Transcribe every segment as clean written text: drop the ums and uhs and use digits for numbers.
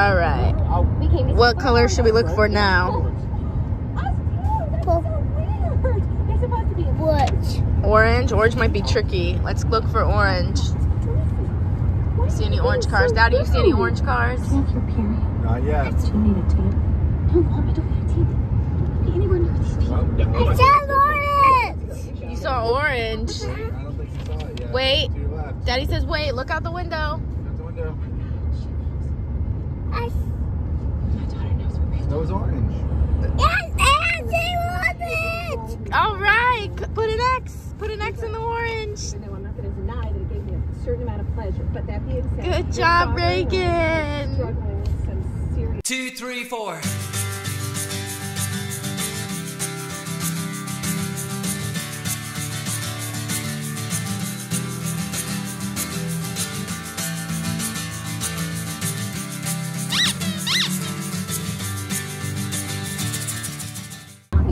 All right. What color should we look for now? Orange. Orange might be tricky. Let's look for orange. See any orange cars? Daddy, you see any orange cars? Not yet. Do you need a tape? No, Mom, I don't need a tape. Be anywhere near these people. It says orange. You saw orange. I don't think you saw it yet. Wait. Daddy says wait. Look out the window. That was orange. Yes, and they want it! All right, put an X. Put an X in the orange. I know, I'm not going to deny that it gave me a certain amount of pleasure, but that being said. Good job, Raegyn. Struggling with some serious. 2, 3, 4.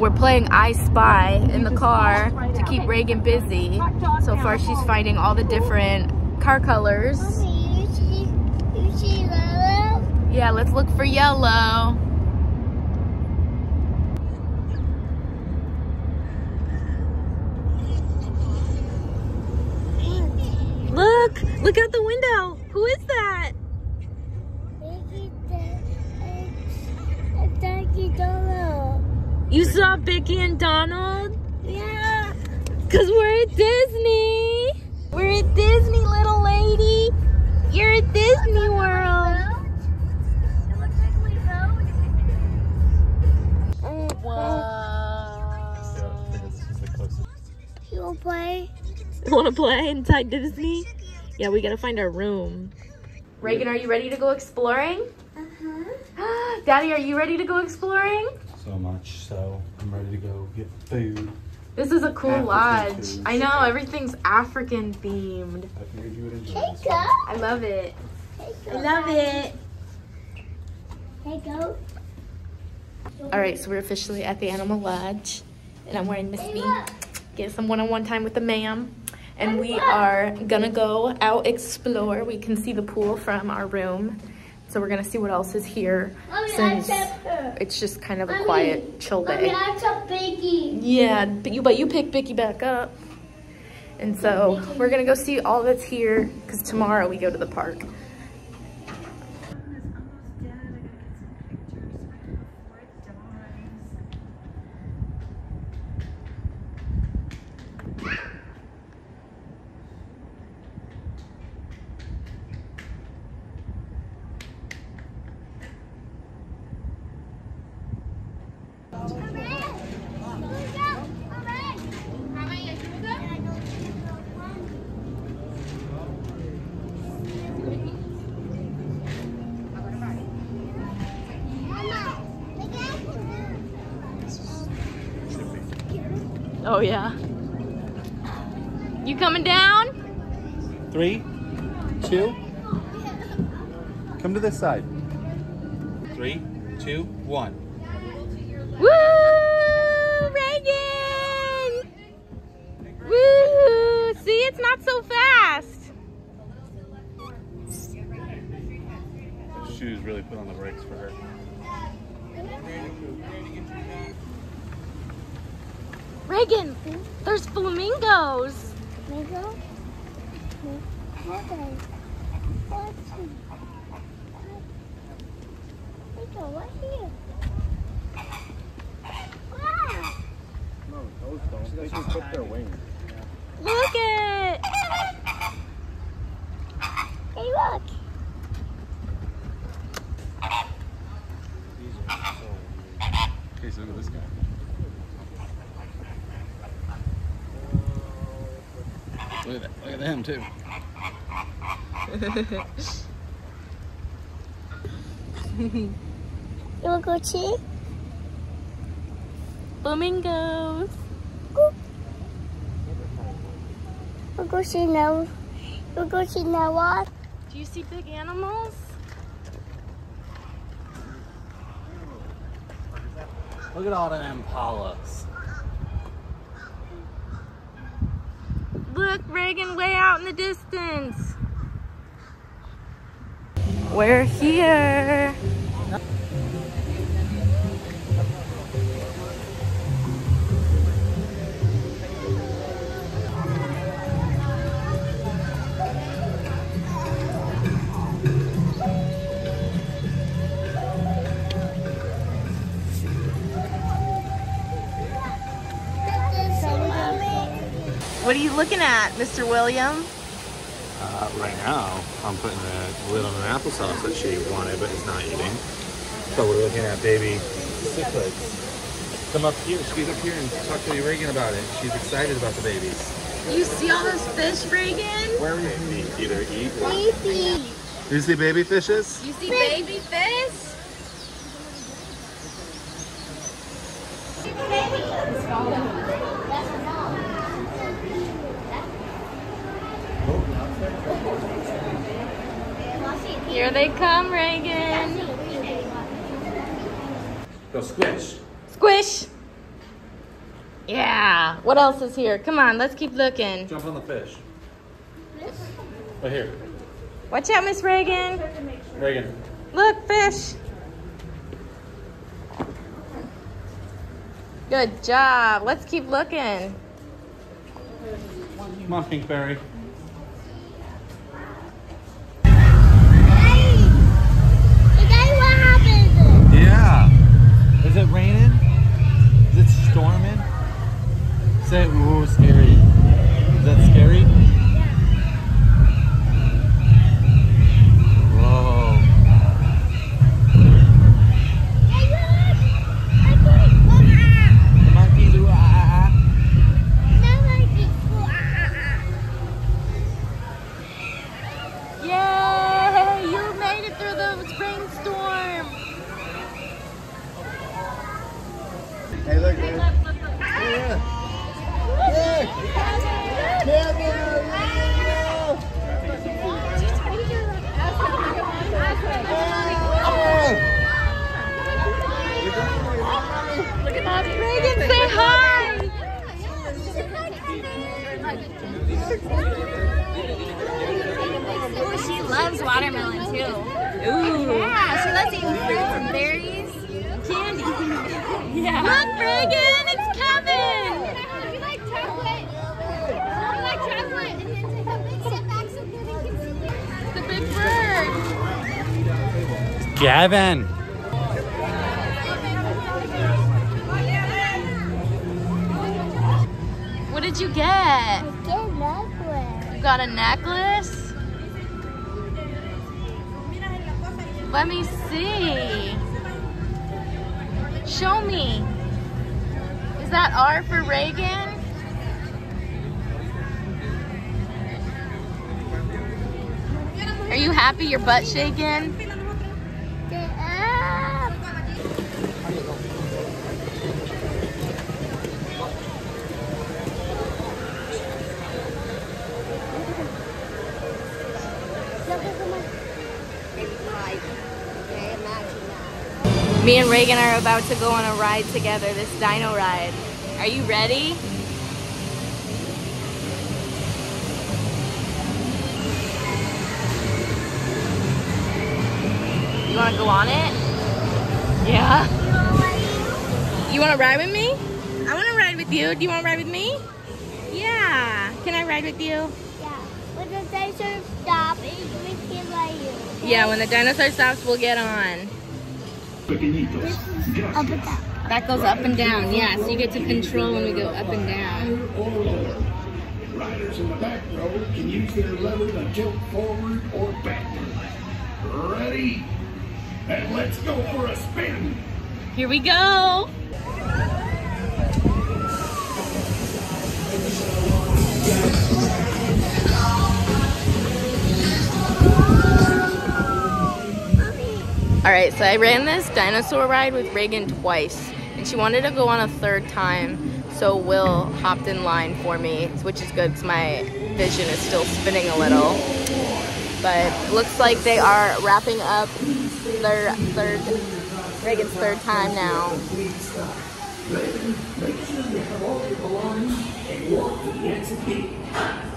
We're playing I Spy in the car to keep Raegyn busy. So far she's finding all the different car colors. Mommy, you see yellow? Yeah, let's look for yellow. Look! Look out the window! Who is that? You saw Bicky and Donald? Yeah. Because we're at Disney. We're at Disney, little lady. You're at Disney World. It looks like we rode. Oh, wow. You want to play? You want to play inside Disney? Yeah, we got to find our room. Raegyn, are you ready to go exploring? Uh-huh. Daddy, are you ready to go exploring? So much, so I'm ready to go get food. This is a cool lodge. I know, everything's African themed. I figured you would enjoy it. I love it. I love it. Hey, go. All right, so we're officially at the Animal Lodge, and I'm wearing Miss B. Get some one-on-one time with the ma'am, and we are gonna go out explore. We can see the pool from our room. So we're gonna see what else is here. Since it's just kind of a quiet, chill day. I took Bicky. Yeah, but you picked Bicky back up. And so we're gonna go see all that's here because tomorrow we go to the park. Oh yeah. You coming down? 3, 2. Come to this side. 3, 2, 1. Woo! Raegyn! Woo! See, it's not so fast. The shoes really put on the brakes for her. Raegyn, there's flamingos. Flamingo? Flamingo, right here. Wow. No, those don't. They just put their wings. Look at it. Hey, look. These are so weird. Okay, so look at this guy. Look at that. Look at them too. You wanna go see? Flamingos. Go. We'll go see now. We'll go see now what? Do you see big animals? Look at all the impalas. Look, Raegyn, way out in the distance. We're here. What are you looking at, Mr. William? Right now, I'm putting a lid on an applesauce that she wanted, but it's not eating. So we're looking at baby cichlids. Come up here, squeeze up here and talk to Raegyn about it. She's excited about the babies. You see all those fish, Raegyn? Where are we? Either eat or... Baby! You see baby fishes? You see baby fish? Here they come, Raegyn. Go squish. Squish. Yeah. What else is here? Come on, let's keep looking. Jump on the fish. Right here. Watch out, Miss Raegyn. Raegyn. Look, fish. Good job. Let's keep looking. Come on, Pinkberry. Is it raining? Is it storming? Say, ooh, scary. Is that scary? Yeah. Whoa. Come on, Pilu, Yay! You made it through the rainstorm. Hey, look, man. Look. Yeah. Yeah. Look at Mommy. Raegyn, say hi. Oh, she loves watermelon, too. Ooh. Yeah, she loves eating fruits and berries. Yeah. Look, Raegyn, it's Kevin! We like chocolate! We like chocolate! And then take a big step back so Kevin can see it. The big bird! Kevin! What did you get? I got a necklace. You got a necklace? Let me see. Show me. Is that R for Raegyn? Are you happy your butt's shaking? Me and Raegyn are about to go on a ride together, this dino ride. Are you ready? You want to go on it? Yeah. You want to ride with me? I want to ride with you. Do you want to ride with me? Yeah. Can I ride with you? Yeah. When the dinosaur stops, we can ride you. Okay? Yeah, when the dinosaur stops, we'll get on. That goes up and down, yeah, so you get to control when we go up and down. Riders in the back row can use their lever to tilt forward or backward. Ready? And let's go for a spin. Here we go. Alright, so I ran this dinosaur ride with Raegyn twice, and she wanted to go on a third time, so Will hopped in line for me, which is good because my vision is still spinning a little. But it looks like they are wrapping up their Raegyn's third time now. Make sure you have all your belongings and walk to the exit gate.